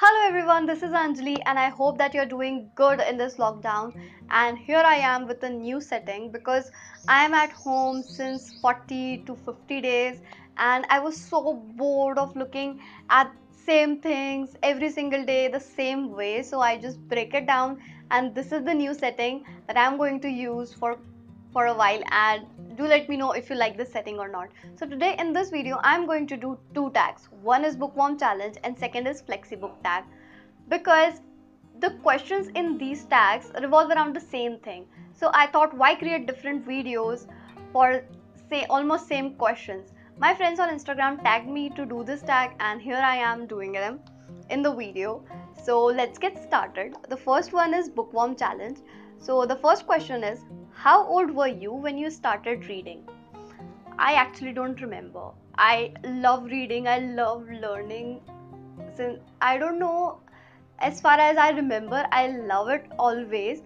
Hello everyone, this is Anjali and I hope that you're doing good in this lockdown. And here I am with a new setting because I am at home since 40 to 50 days and I was so bored of looking at same things every single day the same way. So I just break it down and this is the new setting that I'm going to use for a while, and do let me know if you like this setting or not. So today in this video I'm going to do two tags. One is Bookworm Challenge and second is Flexi Book Tag, because the questions in these tags revolve around the same thing. So I thought, why create different videos for say almost same questions? My friends on Instagram tagged me to do this tag and here I am doing them in the video. So let's get started. The first one is Bookworm Challenge. So the first question is, how old were you when you started reading? I actually don't remember. I love reading, I love learning. Since I don't know, as far as I remember, I love it always.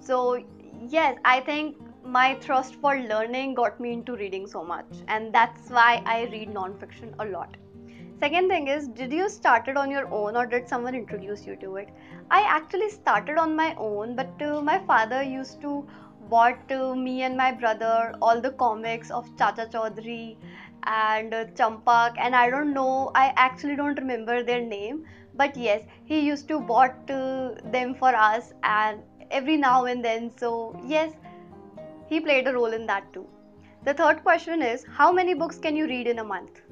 So yes, I think my thirst for learning got me into reading so much, and that's why I read non-fiction a lot. Second thing is, did you start it on your own or did someone introduce you to it? I actually started on my own, but my father used to bought me and my brother all the comics of Chacha Chaudhary and Champak, and I don't know, I actually don't remember their name, but yes, he used to bought them for us and every now and then. So yes, he played a role in that too. The third question is, how many books can you read in a month?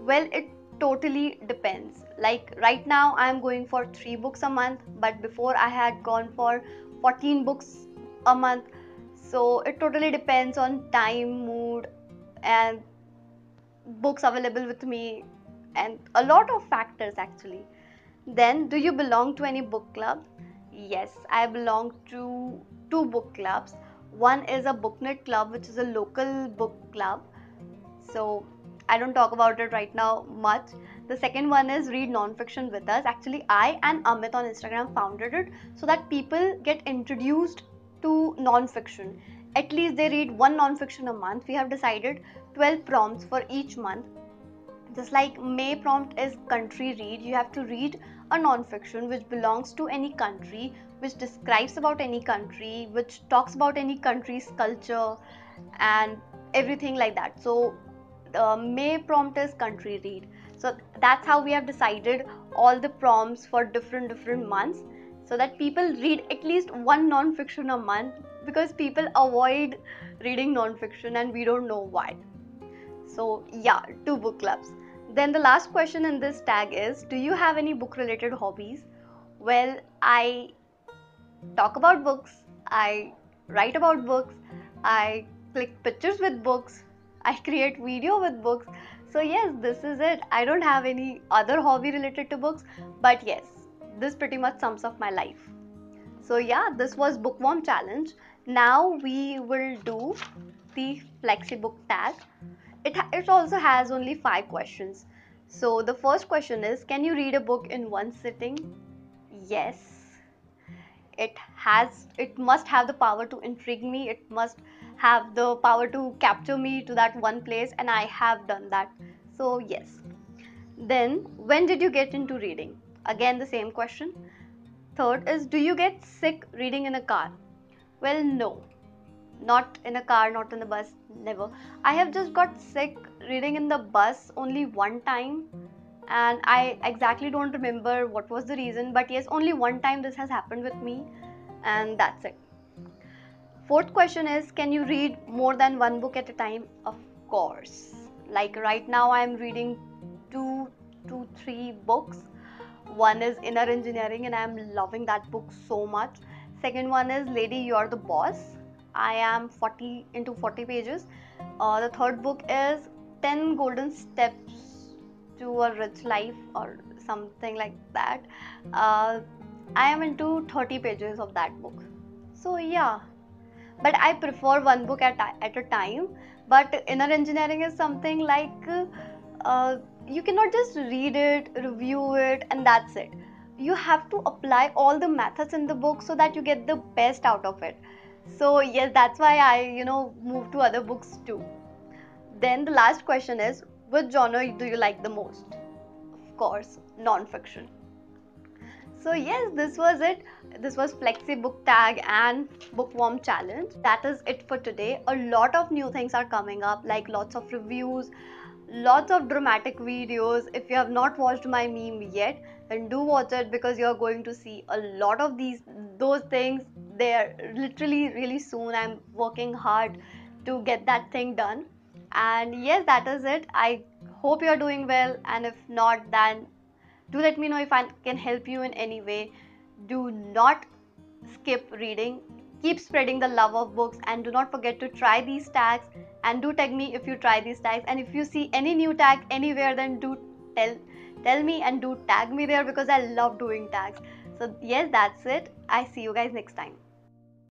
Well, it totally depends. Like right now I'm going for 3 books a month, but before I had gone for 14 books a month. So it totally depends on time, mood and books available with me and a lot of factors actually. Then, do you belong to any book club? Yes, I belong to 2 book clubs. One is a Booknet club, which is a local book club. So I don't talk about it right now much. The second one is Read Nonfiction With Us. Actually, I and Amit on Instagram founded it so that people get introduced to non-fiction. At least they read 1 non-fiction a month. We have decided 12 prompts for each month. Just like May prompt is country read, you have to read a non-fiction which belongs to any country, which describes about any country, which talks about any country's culture and everything like that. So the May prompt is country read. So that's how we have decided all the prompts for different months, so that people read at least 1 non-fiction a month, because people avoid reading non-fiction and we don't know why. So yeah, 2 book clubs. Then the last question in this tag is, do you have any book related hobbies? Well, I talk about books, I write about books, I click pictures with books, I create video with books. So yes, this is it. I don't have any other hobby related to books, but yes, this pretty much sums up my life. So yeah, this was Bookworm Challenge. Now we will do the Flexi Book Tag. It also has only 5 questions. So the first question is, can you read a book in one sitting? Yes. It must have the power to intrigue me. It must have the power to capture me to that one place, and I have done that. So yes. Then, when did you get into reading? Again, the same question. Third is, do you get sick reading in a car? Well, no, not in a car, not in the bus, never. I have just got sick reading in the bus only one time, and I exactly don't remember what was the reason, but yes, only one time this has happened with me, and that's it. Fourth question is, can you read more than 1 book at a time? Of course. Like right now I am reading 2 to 3 books. One is Inner Engineering and I am loving that book so much. Second one is Lady, You Are the Boss. I am 40 pages. The third book is 10 Golden Steps to a Rich Life or something like that. I am into 30 pages of that book. So yeah, but I prefer 1 book at a time. But Inner Engineering is something like you cannot just read it, review it, and that's it. You have to apply all the methods in the book so that you get the best out of it. So yes, that's why I, move to other books too. Then the last question is, which genre do you like the most? Of course, non-fiction. So yes, this was it. This was Flexi Book Tag and Bookworm Challenge. That is it for today. A lot of new things are coming up, like lots of reviews, lots of dramatic videos. If you have not watched my meme yet, then do watch it, because you're going to see a lot of those things. They are literally really soon. I'm working hard to get that thing done. And yes, that is it. I hope you're doing well, and if not, then do let me know if I can help you in any way. Do not skip reading. Keep spreading the love of books, and do not forget to try these tags, and do tag me if you try these tags. And if you see any new tag anywhere, then do tell me and do tag me there, because I love doing tags. So yes, that's it. I see you guys next time.